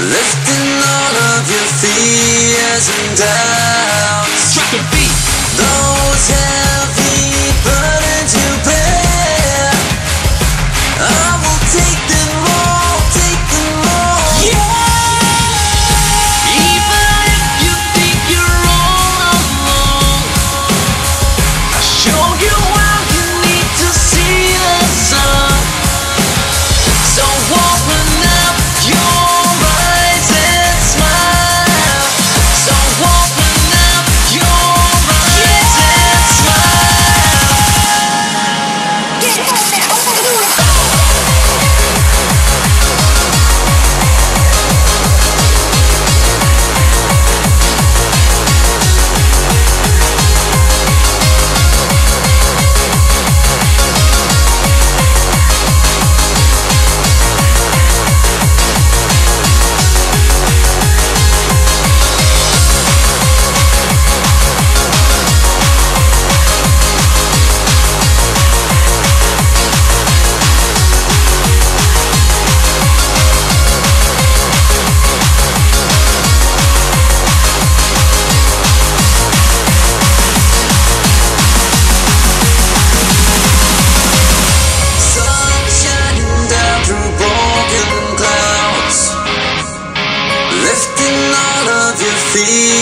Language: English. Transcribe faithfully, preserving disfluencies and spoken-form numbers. Lifting all of your fears and doubts. Drop the beat. Those heavy burdens you bear, I will take them all, take them all. Yeah. Even if you think you're all alone, I'll show you how you need to see the sun. So open up your see.